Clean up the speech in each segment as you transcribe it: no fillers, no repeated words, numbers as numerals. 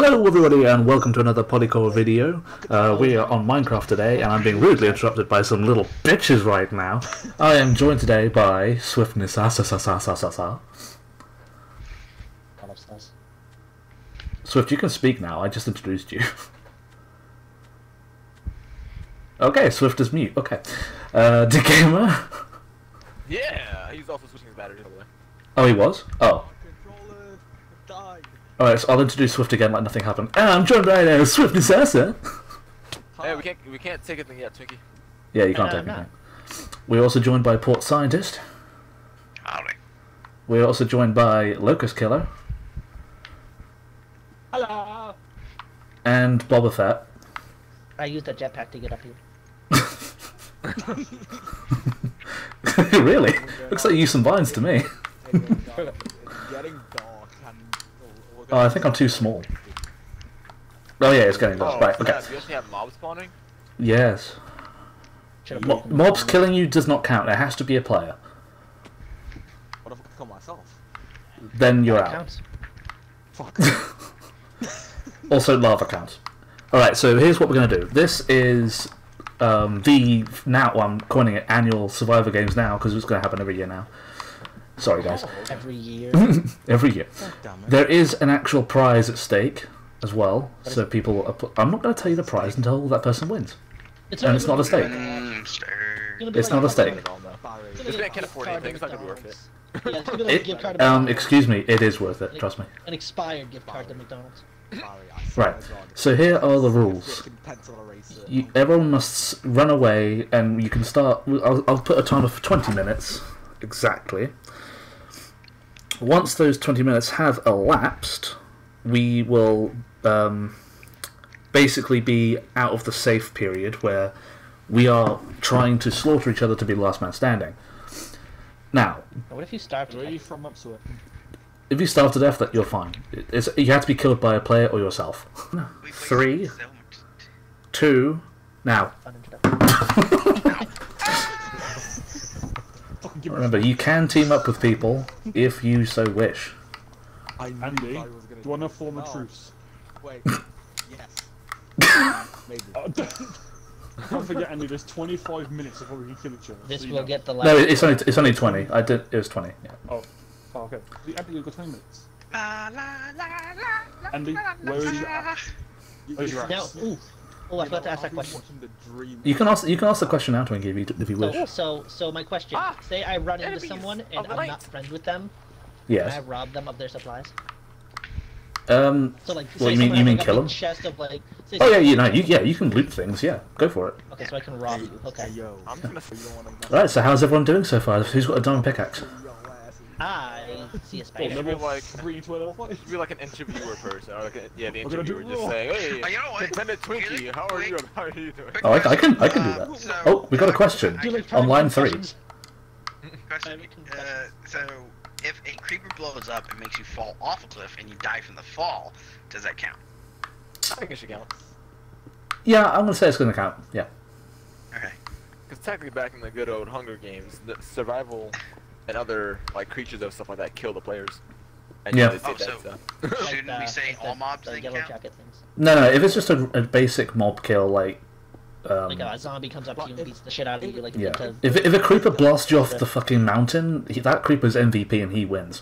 Hello everybody and welcome to another Polycore video. We are on Minecraft today and I'm being rudely interrupted by some little bitches right now. I am joined today by Swiftness Assassin. Swift, you can speak now, I just introduced you. Okay, Swift is mute, okay. D-Gamer. Yeah, he's also switching his batteries by the way. Oh, he was? Oh. Alright, so I'll introduce Swift again like nothing happened. And I'm joined by Swift Assassin. Hey, we can't take anything yet, Twinkie. Yeah, you can't take anything. We're also joined by Port Scientist. Howdy. We're also joined by Locust Killer. Hello. And Boba Fett. I used a jetpack to get up here. Really? Looks like you used some vines to me. Oh, I think I'm too small. Oh yeah, it's getting dark. Right, okay. You actually have mobs spawning? Yes. Mobs killing you does not count. There has to be a player. What if I kill myself? Then you're out. Fuck. Also, lava counts. Alright, so here's what we're going to do. This is I'm coining it annual Survivor Games now, because it's going to happen every year now. Sorry, guys. Every year. Every year. There is an actual prize at stake as well. What so people... I'm not going to tell you the prize until that person wins. It's not a stake. It's not a stake. I can't afford anything. It's not going to be worth it. Yeah, it's like a gift card to excuse me. It is worth it. Trust me. An expired gift card to McDonald's. Right. So here are the rules. Everyone must run away and you can start... I'll put a timer of 20 minutes. Exactly. Once those 20 minutes have elapsed, we will basically be out of the safe period where we are trying to slaughter each other to be the last man standing. Now... What if you starve to death? Where are you from up to it? If you starve to death, you're fine. You have to be killed by a player or yourself. 3, 2... Now. Remember, you can team up with people if you so wish. Andy, do you want to form a truce? Wait, yes. Maybe. Don't forget, Andy. There's 25 minutes before we can kill each other. This will get the last. No, it's only 20. I did. It was 20. Yeah. Oh, okay. Andy, you've got 10 minutes. Andy, where is your axe? Oh, I forgot to ask that question. You can ask the question now, Twinkie, if you wish. So my question: say I run into someone and I'm not friends with them. Yes. Can I rob them of their supplies? So like, well, you mean kill them? Chest of, like, you can loot things. Yeah, go for it. Okay, so I can rob you. Okay. Yo, I'm gonna. Right. So how's everyone doing so far? Who's got a diamond pickaxe? I see a spider. It'd be like an interviewer person, or like a, the interviewer just saying, "Hey, Lieutenant Twinkie, how are you doing?" Oh, I can do that. So, oh, we got a question on line 3. Question. So, if a creeper blows up and makes you fall off a cliff and you die from the fall, does that count? I think it should count. Yeah, I'm gonna say it's gonna count. Yeah. Okay. Because technically, back in the good old Hunger Games, the survival. And other like creatures and stuff like that kill the players. And yeah. Shouldn't we say all mobs? The yellow jacket things. No. If it's just a basic mob kill, like a zombie comes up to you and beats the shit out of you, like yeah. If a creeper blasts you off the fucking mountain, that creeper's MVP and he wins.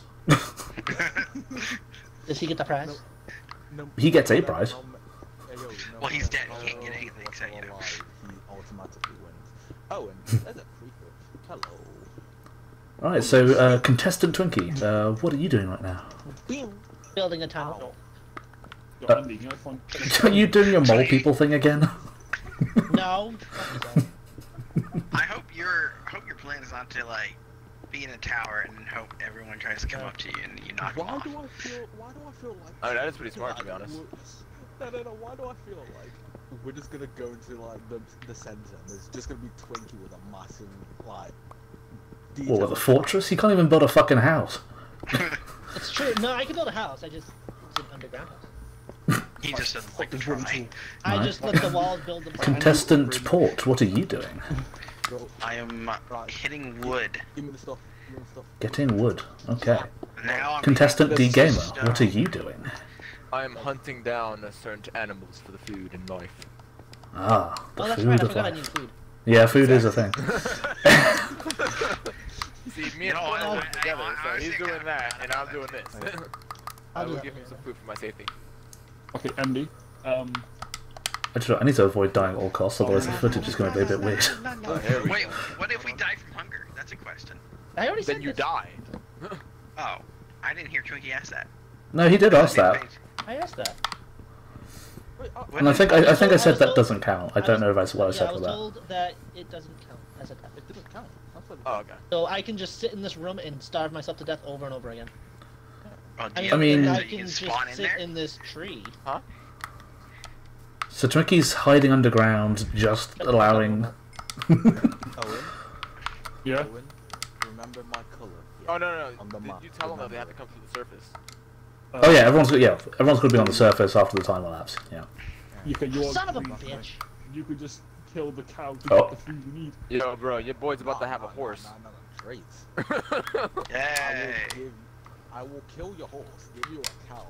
Does he get the prize? No. He gets a prize. Well, he's dead. He can't get anything. So you know. He automatically wins. Oh, and there's a creeper. Hello. Alright, so, contestant Twinkie, what are you doing right now? Building a tunnel. Are you doing your mole people thing again? No. I hope your plan is not to, like, be in a tower and hope everyone tries to come up to you and you knock them off. Why do I feel like... Oh, that is pretty smart, to be honest. No, why do I feel like... We're just gonna go into, like, the center and there's just gonna be Twinkie with a massive, like... Or with a fortress? He can't even build a fucking house. It's true. No, I can build a house. It's an underground house. He just doesn't like to try. I just let the walls build the... Contestant Port, what are you doing? I am hitting wood. Getting wood. Okay. Contestant D-Gamer, what are you doing? I am hunting down certain animals for the food and life. Ah, the oh, that's food right. I forgot I need food. Yeah, food exactly. is a thing. See, me and Paul are together, so he's doing that, and I'm doing this. I will give him some food for my safety. Okay, MD. I need to avoid dying at all costs, otherwise the footage is going to be a bit weird. Wait, what if we die from hunger? That's a question. I already said you died. Oh, I didn't hear Twinkie ask that. No, he did ask that. I asked that. And I think I said that doesn't count. I don't know if that's what I said for that. I was told that it doesn't count. I said that. It doesn't count. Oh, okay. So I can just sit in this room and starve myself to death over and over again. I mean, I can just sit in this tree. Huh? So Twinkie's hiding underground, just allowing... Owen? Yeah? Owen, remember my color. Yeah. Oh, no, no, no. Did you tell them that they have to come to the surface? Oh yeah, everyone's going to be on the surface after the time elapsed. Yeah. Son of a bitch! You could just kill the cow to get the food you need. Yo, bro, your boy's about to have a horse. Great. Yeah. I will kill your horse. Give you a cow.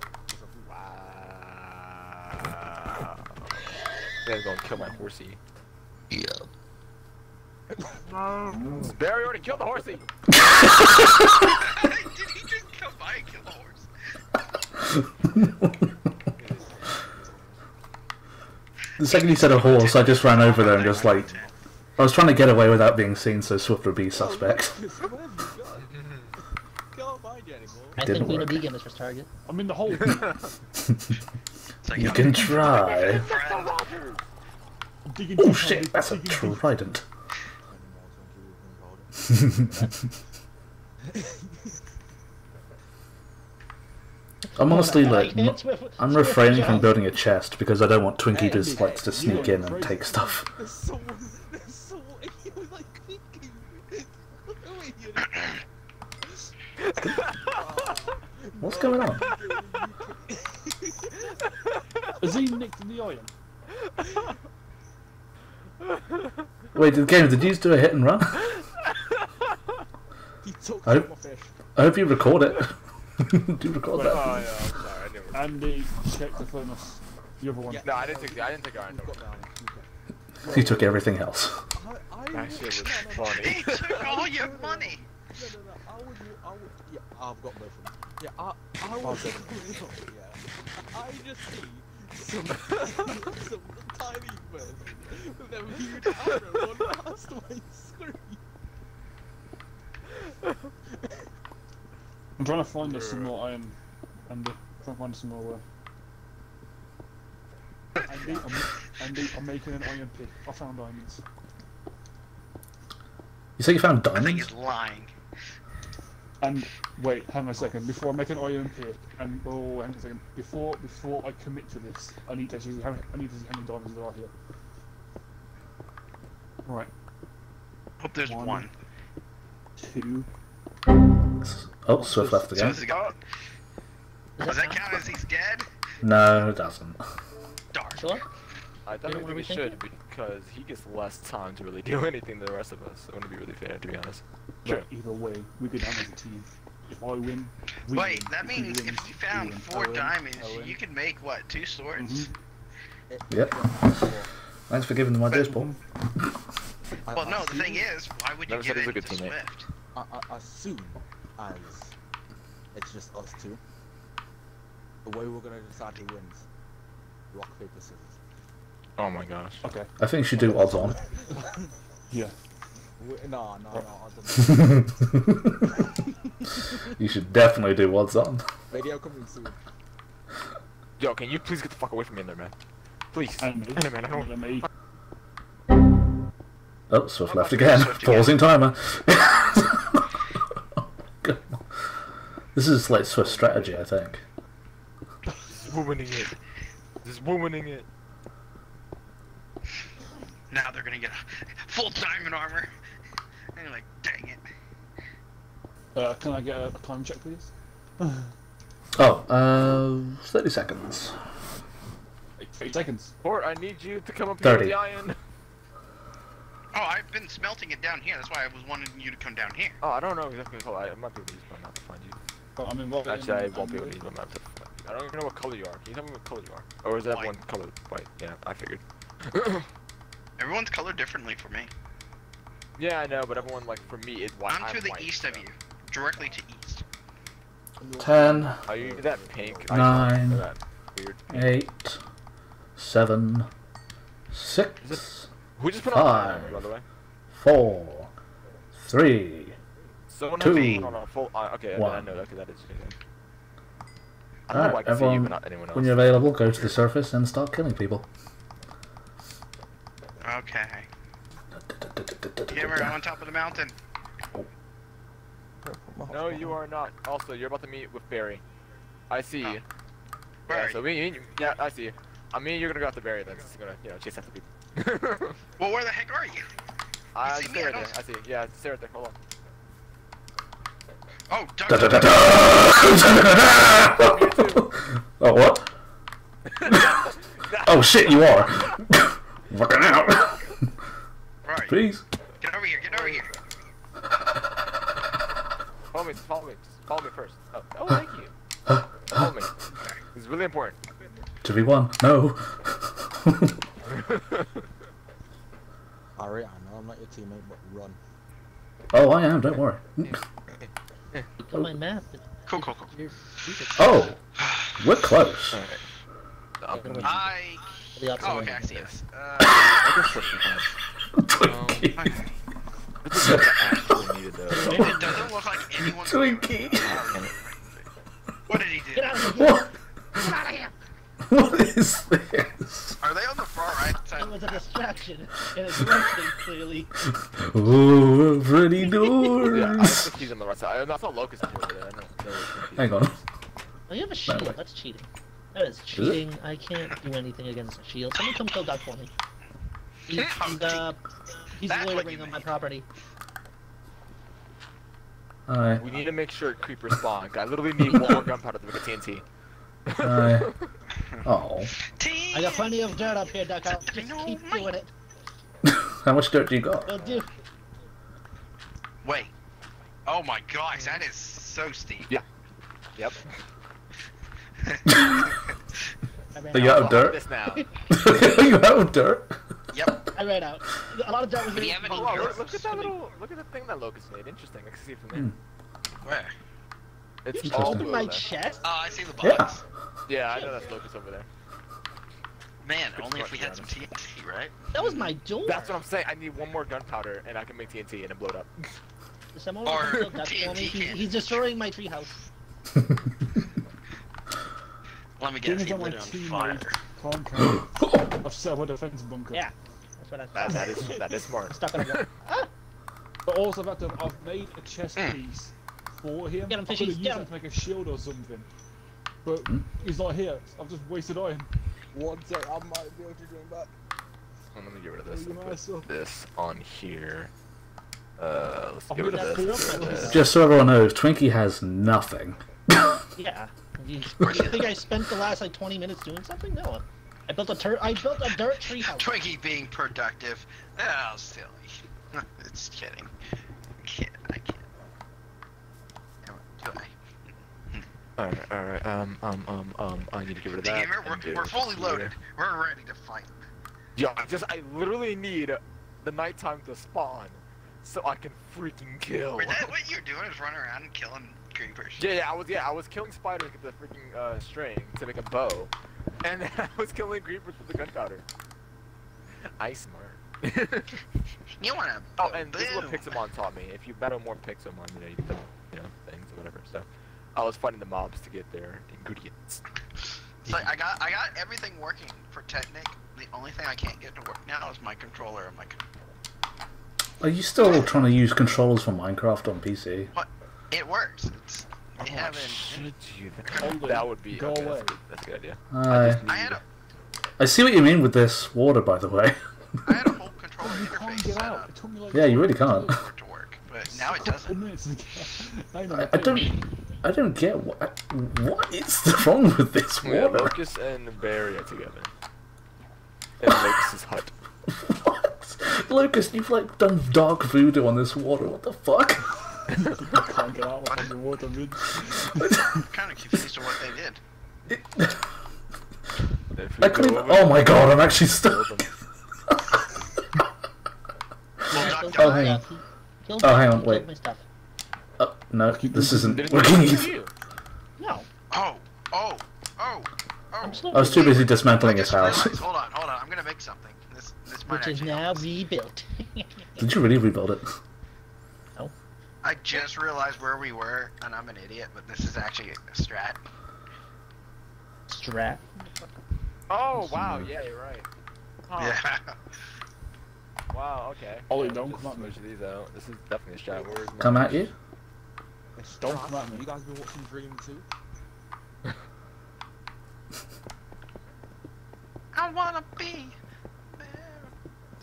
Wow. They're going to kill my horsey. Yeah. Barry already killed the horsey. Did he just kill my horse? The second you said a horse, I just ran over there and just like... I was trying to get away without being seen so Swift would be suspect. I think we need a vegan as first target. I'm in the hole. You can try. Oh shit, that's a trident. I'm honestly like, I'm refraining from building a chest because I don't want Twinkie to like to sneak in and take stuff. What's going on? Is he nicked in the iron? Wait, the game, did you just do a hit and run? I hope you record it. Do record that. Oh, yeah, I'm sorry, I didn't record. Andy, check the furnace. The other one. Yeah, no, I didn't take iron. He took everything else. That shit was funny. He took all your money! I've got both of them. Yeah, I just see some tiny person with a huge arrow on past my screen. I'm trying to find us some more iron, Andy. I'm trying to find us some more work. Andy, I'm making an iron pick. I found diamonds. You say you found diamonds? I think he's lying. And wait, hang on a second. Before I make an iron pick, and oh, hang on a second. Before I commit to this, I need to see how many diamonds there are here. All right. Hope there's one. Two. Oh, Swift left again. So does that count as he's dead? No, it doesn't. Darn. Sure? I don't think we should, because he gets less time to really do anything than the rest of us. I want to be really fair, to be honest. Sure. But either way, we could have as a team. If I win, we win. That means if you found four diamonds, you could make, what, 2 swords? Mm-hmm. Yep. Thanks for giving them ideas, Paul. Well, no, the thing is, why would you give it to Swift? I assume... and it's just us two. The way we're gonna decide who wins. Rock, paper, scissors. Oh my gosh. Okay. I think you should do odds on. Yeah. No, odds on. You should definitely do odds on. Video coming soon. Yo, can you please get the fuck away from me in there, man? Please. Man, I don't want me. Oh, Swift left again. Pausing timer. This is like Swift strategy, I think. Just womaning it. Just womaning it. Now they're gonna get a full diamond armor. And you're like, dang it. Can I get a time check, please? Oh, 30 seconds. 8 seconds. Port, I need you to come up here with the iron. Oh, I've been smelting it down here. That's why I was wanting you to come down here. Oh, I don't know exactly. I might be able to use my map to find you. Oh, I'm involved. Actually, I won't be able to use my map to find you. I don't even know what color you are. Can you tell me what color you are? Or is that one color? White. Yeah, I figured. Everyone's colored differently for me. Yeah, I know, but everyone, like, for me, it's white. I'm to the east of you. Directly to east. 10. Are you that pink? 9. That weird pink. 8. 7. 6. Who just put 5, on, by the way? 4. 3. Someone 2. On full, okay, 1. I know, okay, that is Alright, everyone, you, not anyone else. When you're available, go to the surface and start killing people. Okay. Gamer, I'm on top of the mountain. No, you are not. Also, you're about to meet with Barry. I see you. Barry. Yeah, so me, yeah, I see you. I mean, you're gonna go after Barry then. It's gonna, you know, chase after people. Well, where the heck are you? I see there. I see you. Yeah, stay right there. Hold on. Oh, oh, what? Oh shit, you are. Fucking out. Right. Please. Get over here. Get over here. Follow me, follow me. Just follow me first. Oh, oh thank you. Follow me. It's really important. 2v1. No. Alright, I know I'm not your teammate, but run. Oh, I am. Don't worry. Cool, cool, cool. Oh, we're close. All right. Oh, okay, I see this. Twinkie. It doesn't look like anyone. Twinkie. What did he do? Get out of here. What? Get out of here. What is this? Are they on the far right side? It was a distraction, and it's working clearly. Ooh, pretty doors. Yeah, I think he's on the right side. I saw Locust Killer there. Hang on. Oh, you have a shield. That That's cheating. That is cheating. Is I can't do anything against a shield. Someone come kill Doc for me. He's loitering on my property. Alright. We need to make sure creepers spawn. I literally need one more gunpowder to make a TNT. Alright. Oh. I got plenty of dirt up here, Duck. I'll just keep doing it. How much dirt do you got? We'll do. Wait. Oh my gosh, that is so steep. Yeah. Yep. Are you out of dirt? Are you out of dirt? Yep. I ran out. A lot of dirt was made. Look at that little. Look at the thing that Locust made. Interesting. I can see it from there. Hmm. Where? It's all in my chest. Oh, I see the box. Yeah, I know that's Locust over there. Man, only if we had some TNT, right? That was my door. That's what I'm saying. I need one more gunpowder, and I can make TNT and it blow it up. Someone killed that for me. He's destroying my treehouse. Let me guess. He's on fire. Of server defense bunker. Yeah, that's what I thought. That is smart. Stuck on a But also, that I've made a chest piece for him. Get him, fishy. Get him. To make a shield or something. But he's not here. I've just wasted iron. One sec, I might be able to bring back. Let me get rid of this. And put this on here. Let's get rid of this. Just so everyone knows, Twinkie has nothing. Yeah. You think I spent the last like 20 minutes doing something? No. I built a dirt tree house. Twinkie being productive. Oh, silly. It's kidding. I can't. Don't do it. Alright, I need to get rid of that. We're fully loaded. We're ready to fight. Yeah, I literally need the nighttime to spawn so I can freaking kill. Is that what you're doing, is running around and killing creepers? Yeah, I was killing spiders with the freaking string to make a bow. And then I was killing creepers with the gunpowder. I smart. You wanna Oh, and this is what Pixelmon taught me. If you battle more Pixelmon, you know, you can, you know, things or whatever, so. I was fighting the mobs to get their ingredients. So I got everything working for Technic. The only thing I can't get to work now is my controller and my controller. Are you still trying to use controllers for Minecraft on PC? What? It works. It's that would be okay, that's a good idea. I see what you mean with this water, by the way. I had a whole controller interface set up. Like yeah, you really can't. To work, but now it doesn't. I don't get what is wrong with this water? Yeah, Locust and Barry are together. And Locust's hut. What? Locust, you've like done dark voodoo on this water, what the fuck? I can't get out of the water, dude. I'm kinda confused on what they did. I couldn't. Oh my god! I'm actually stuck. Oh hang on. Oh hang on. Wait. Oh no, this isn't working. No. Oh. I was too busy dismantling his house. Hold on, hold on. I'm gonna make something. This might actually help. Which is now rebuilt. Did you really rebuild it? No. I just realized where we were, and I'm an idiot, but this is actually a strat. Strat? Oh, wow, yeah, you're right. Oh. Yeah. Wow, okay. Ollie, don't come at me. These out. This is definitely a strat. Word, come at you? Don't come at me. You guys been watching Dream too? I wanna be.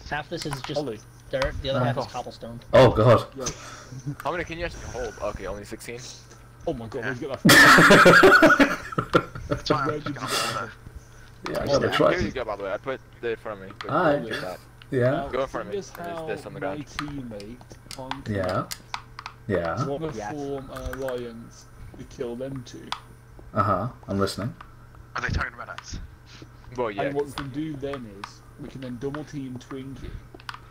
Half this is just Ollie. Dirt, the other half is cobblestone. Oh god. How many can you actually hold? Okay, only 16. Oh my god, yeah. That's why I'm just gonna hold that. Yeah, I gotta try. Here you go, by the way. I put it in front of me. Alright. Yeah. Go in front of me. There's this on the ground. Yeah. Yeah. Wanna form an alliance to kill them two. Uh-huh. I'm listening. Are they talking about us? Well, yeah. And what we can do then is we can then double team Twinkie.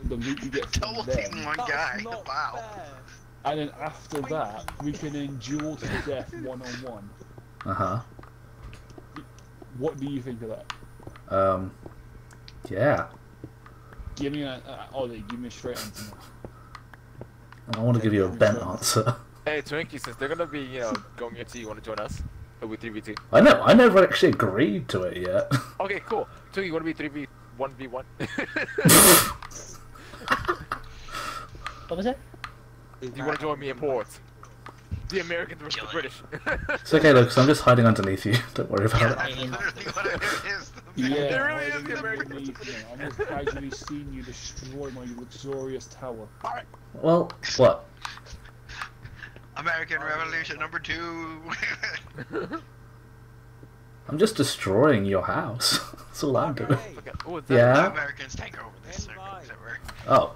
The loot we get from double them. Team one that's guy. Wow. Fair. And then after Twinkie. That, we can then duel to death one-on-one. Uh-huh. What do you think of that? Yeah. Give me a... Ollie, give me a straight answer. I want to give you a bent answer. Hey, Twinkie, since they're going to be, you know, going into you, want to join us? With 3v2. I know, I never actually agreed to it yet. Okay, cool. So you want to be 3v1v1? What was that? You want to join me in port? The Americans versus the British. It's okay, Lucas, I'm just hiding underneath you. Don't worry about it. Yeah, really is the American. I've just casually seen you destroy my luxurious tower. Right. Well, what? American Revolution #2. I'm just destroying your house. That's all I'm doing. Oh, yeah. Americans take over this circuit. Oh.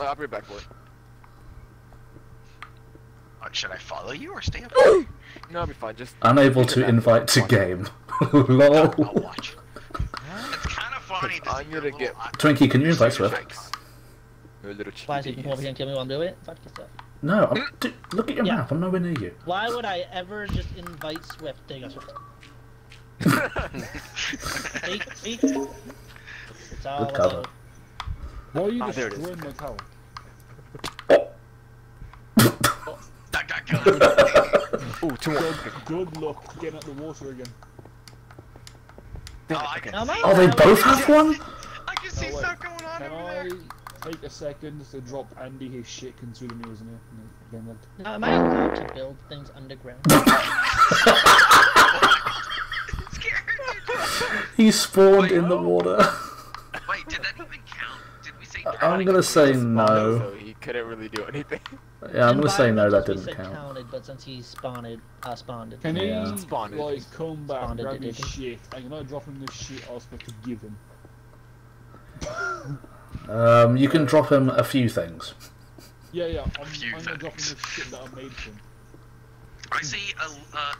Well, I'll be back, boy. Oh, should I follow you or stay up there? No, I'll be fine. Just unable to invite to game. Lol. I'll watch. It's kind of funny. I'm gonna get Twinkie. Can you invite Swift? Why is it before we can kill me while I'm doing it? Vodka stuff. No, I'm, dude, look at your map, I'm nowhere near you. Why would I ever just invite Swift? There you go, Swift. See? It's all good cover. Why are you destroying my tower? Oh! Oh, two more. Good luck getting out the water again. Oh, they both have one? I can see stuff going on over there. Take a second to drop Andy his shit consuming meals in here. No, am I allowed to build things underground? He spawned in the water. Wait, did that even count? Did we say I'm gonna say no. So he couldn't really do anything. Yeah, I'm gonna say no, that didn't count. Counted, but since he spawned, spawned. Can he like come back and grab his shit? I'm not dropping this shit I was supposed to give him. You can drop him a few things. Yeah, yeah, I'm gonna drop him the shit that I made him. I see a,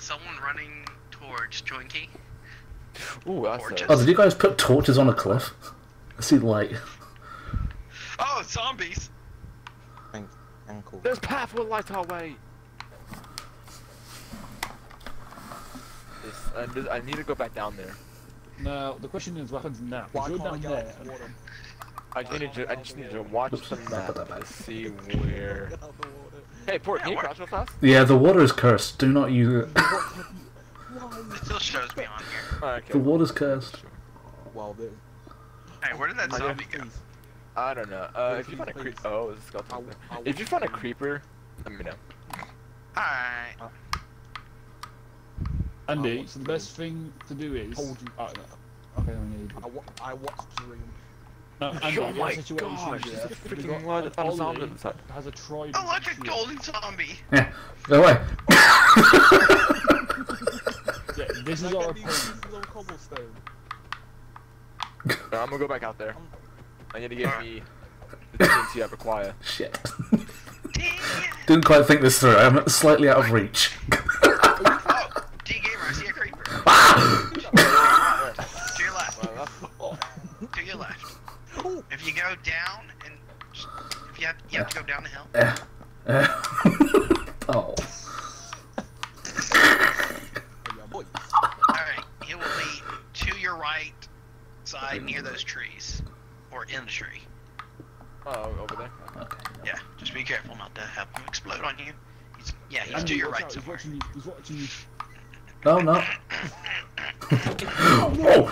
someone running towards Twinkie. Ooh, that's a... Oh, did you guys put torches on a cliff? I see light. Oh, zombies! There's path will light our way! I need to go back down there. No, the question is weapons now. Why go down there. I just need to watch the map to see where... Hey, Port, can you crouch with us? Yeah, the water is cursed. Do not use it. It still shows me on here. Oh, okay. The water's cursed. Well, dude. Hey, where did that zombie go? I don't know. If you find a creeper... Oh, this is got something. If you find a creeper, let me know. Alright. Andy, so the best thing to do is... Hold you. Oh, no. Okay, I watched Dream. Oh my gosh, there's a freaking load of zombies inside. Oh, like a golden zombie! Yeah, go away! Yeah, this is our cobblestone. I'm gonna go back out there. I need to get me the TNT I require. Shit. Didn't quite think this through, I'm slightly out of reach. to your left. Ooh. If you go down and just, if you have to go down the hill. Oh. Alright, it will be to your right side near those trees. Or in the tree. Oh, over there? Okay. Yeah, just be careful not to have him explode on you. He's, yeah, he's to your right somewhere. He's watching you. No, no. Oh, no.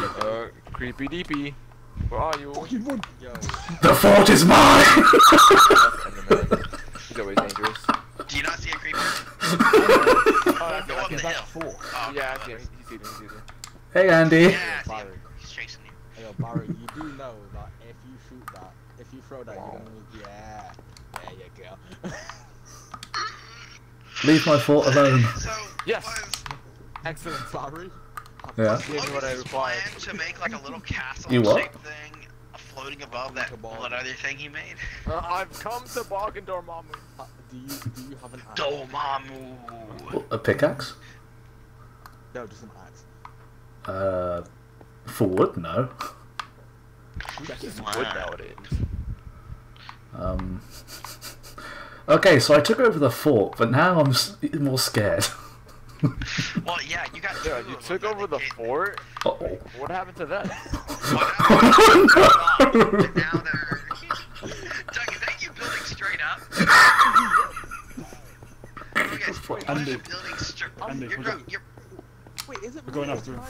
Creepy deepy. Where are you? Fucking run. Yo. The fort is mine! He's always dangerous. Do you not see a creeper? Go up the hill. Oh, yeah, okay. He's eating, Hey, Andy. Yeah, I see him. He's chasing you. Hey, yo, Barry, you do know that if you shoot that, if you throw that, you're gonna lose. Yeah. There you go. Leave my fort alone. So, yes. Excellent, Barry. Yeah. What I planned to make like a little castle shape thing floating above that other thing he made. I've come to bargain Dormammu. Do you have an axe? Dormammu. What, a pickaxe? No, just an axe. For wood, no. That's wood nowadays. Okay, so I took over the fort, but now I'm more scared. Well, yeah, you got. Yeah, you took over the fort. Uh-oh. What happened to that? Oh, no. But now they're. Doug, is that you building straight up? Wait, is it? We're going after him. Can I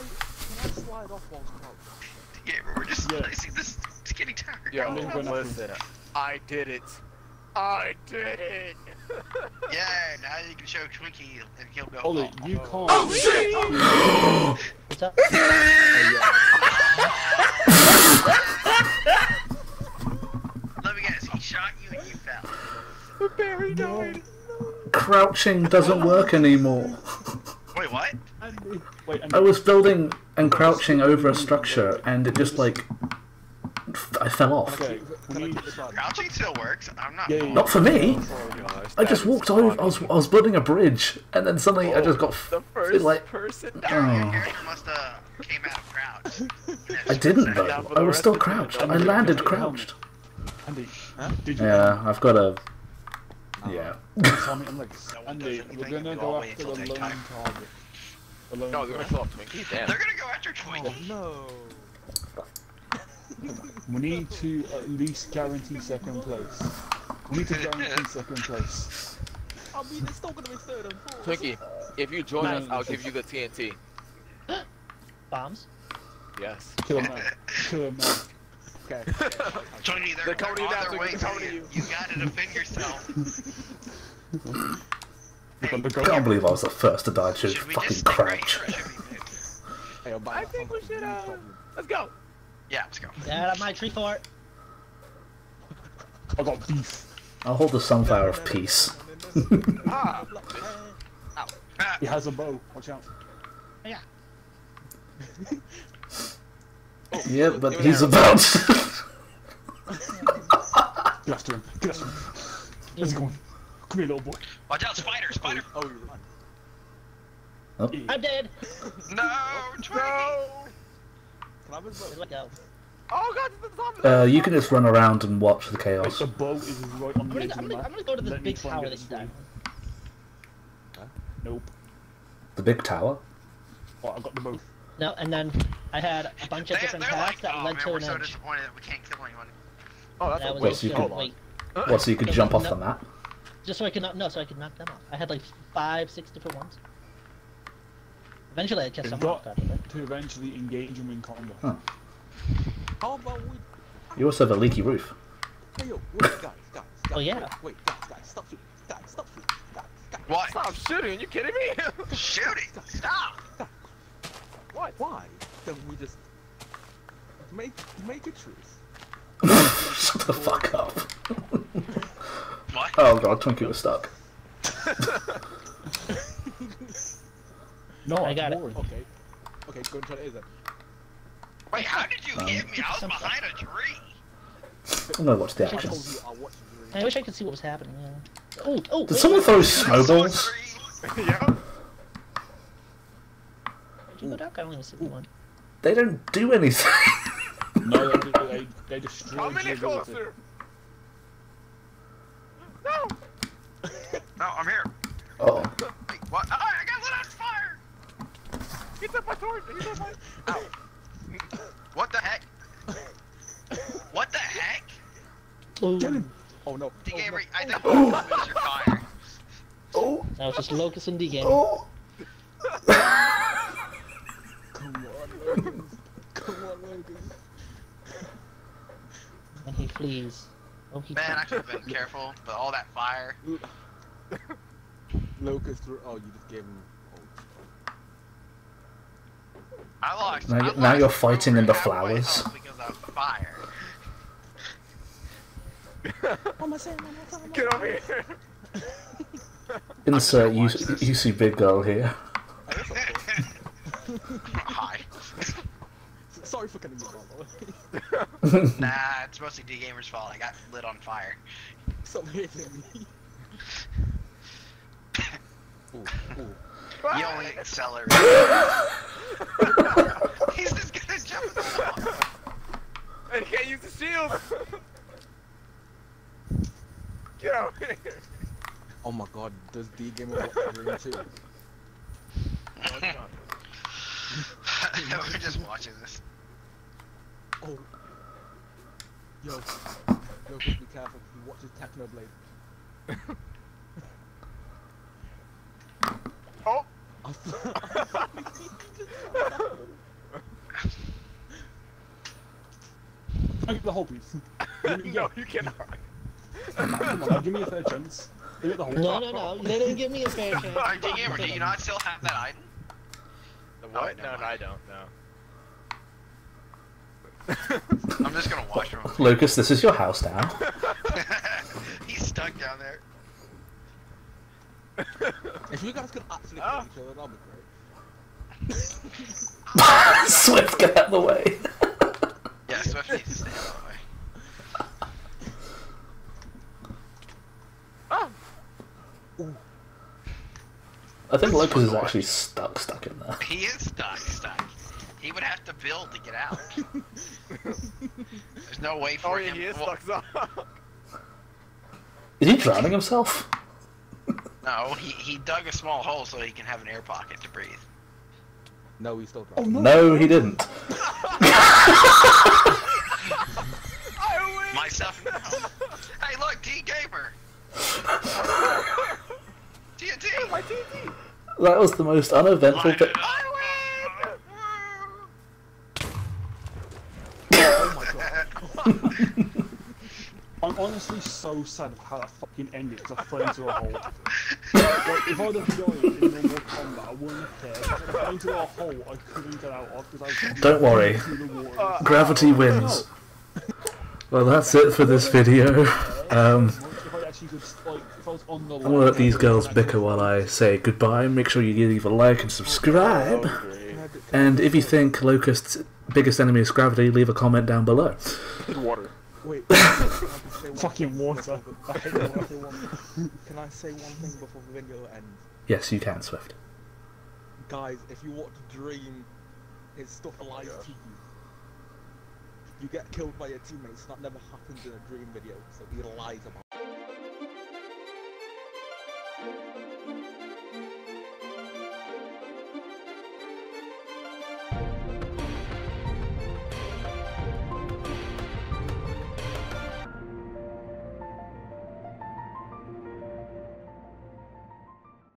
slide off while crouched? Yeah, we're just. Yeah. I see this. It's getting tired. Yeah, I'm going after him. I did it. I did it! Yeah, now you can show Twinkie and he'll go. Holy, you can't. Oh shit! What's up? Let me guess, he shot you and you fell. Barry died. Crouching doesn't work anymore. Wait, what? I was building and crouching over a structure and it just like. I fell off. Okay, crouching still works. I'm not. Yeah, not for me. I just walked over. I was building a bridge, and then suddenly I just got the first like. Your character must have came out crouched. I didn't though. I was still crouched. I landed crouched. Andy, huh? Yeah, I've got a. Yeah. Andy, we're gonna go after the lone target. No, they're gonna follow Twinkie. They're gonna go after Twinkie. No. We need to at least guarantee second place. We need to guarantee second place. I mean, it's still gonna be third and fourth. Twinkie, if you join us, I'll give you the TNT. Bombs? Yes. Kill him, man. Kill him, man. Okay. Tony, they're coming on their way to you. You gotta defend yourself. Hey, I can't believe I was the first to die to fucking crouch. Hey, I think we should, let's go. Yeah, let's go. Get out of my tree fort. I got beef. I'll hold the sunflower of peace. Ah, he has a bow. Watch out. Yeah. Yeah, but he's about. Get after him. Get after him. Where's he going? Come here, little boy. Watch out, spider! Spider! Oh, you're right. Oh. I'm dead. No, no. You can just run around and watch the chaos. The boat is right on the I'm gonna go to this big tower this time. Nope. The big tower? Oh, I got the boat. No, and then I had a bunch of different paths that led to an edge. So disappointed that we can't kill anyone. Oh, that's a waste. What, so you could jump off the map? Just so I could so I could knock them off. I had like 5, 6 different ones. Eventually, I guess I'm to eventually engage him in combat. Huh. How about we... You also have a leaky roof. Hey, yo, guys, oh yeah. Wait, guys, stop shooting. Guys, what? Stop shooting? Are you kidding me? Shooting? Stop. What? Why? Don't we just make a truce? Shut the fuck up. What? Oh god, Twinkie was stuck. No, I got it. Okay, go and try to then. Wait, how did you hit me? I was behind a tree. I'm gonna watch the action. I wish I could see what was happening. Yeah. Oh, did someone throw snowballs? Yeah. Did you go down? I only see one. They don't do anything. No, they don't do They destroyed your ability. How many closer? No! No, I'm here. Oh. Wait, what? Oh, I got lit on fire! Get up my sword! Get up my... Ow. What the heck? What the heck? Oh. Get him! Oh no. D-Gamer, oh, no. I think Locust is your fire. Oh! That was just Locust and D-Gamer. Oh! Come on, Locust. Come on, Locust. And he flees. Oh, he Man, I could've been careful, but all that fire. Locust through. Oh, you just gave him. I lost. Now you're fighting in the flowers. Because I'm fire. Get over here. Insert you see big girl here. Hi. Sorry for cutting me off, by the way. Nah, it's mostly D-Gamer's fault. I got lit on fire. Something hit me. He only accelerated. He's just gonna jump in the wall. And he can't use the shield. Get out of here. Oh my god, does D-Gamer walk in the room too? We're just watching this. Oh. Yo. Locust, be careful. He watches Technoblade. Oh! I get the whole piece. No, you cannot. Come on, give me a fair chance. They get the whole piece. No, they didn't give me a fair chance. Alright, D-Gamer, do you not still have that item? The what? No, I don't, no. I'm just gonna watch him. Locust, this is your house now. He's stuck down there. If you guys could actually kill each other, that'd be great. Swift, get out of the way! Yeah, Swift needs to stay out of the way. Oh. Ooh. I think Locust is actually stuck in there. He is stuck. He would have to build to get out. There's no way for him. He is stuck. Is he drowning himself? No, he dug a small hole so he can have an air pocket to breathe. No, he still dropped. Oh, no, he didn't. I win! Myself now. Hey, look, D-Gamer. TNT, my TNT. That was the most uneventful bit. I win! Oh my god. I'm honestly so sad of how that fucking ended because I fell into a hole. Like, if I would have died in normal combat, I wouldn't have cared. I fell into a hole I couldn't get out of because I was Don't worry. Gravity wins. Well, that's it for this video. I'm gonna let these girls bicker while I say goodbye. Make sure you leave a like and subscribe. And if you think Locust's biggest enemy is gravity, leave a comment down below. Water. Wait, fucking water. Can I say one thing before the video ends? Yes, you can, Swift. Guys, if you watch Dream, his stuff lies to you. You get killed by your teammates, that never happens in a Dream video, so he lies about it.